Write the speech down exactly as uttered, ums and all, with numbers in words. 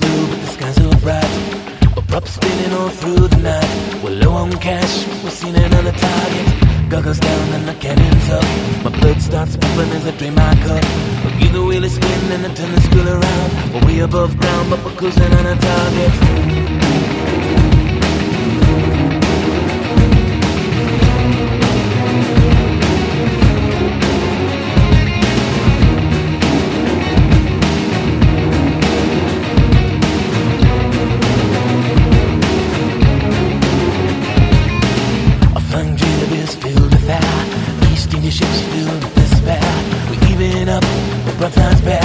blue, but the sky's all bright. We're props spinning all through the night. We're low on cash, we're seeing another target. Goggles down and the cannon's up. My blood starts pumping as I drain my cup. We'll give the wheel a spin and I turn the screw around. We're way above ground, but we're cruising on a target. Filled with despair, we even up, we're brothers.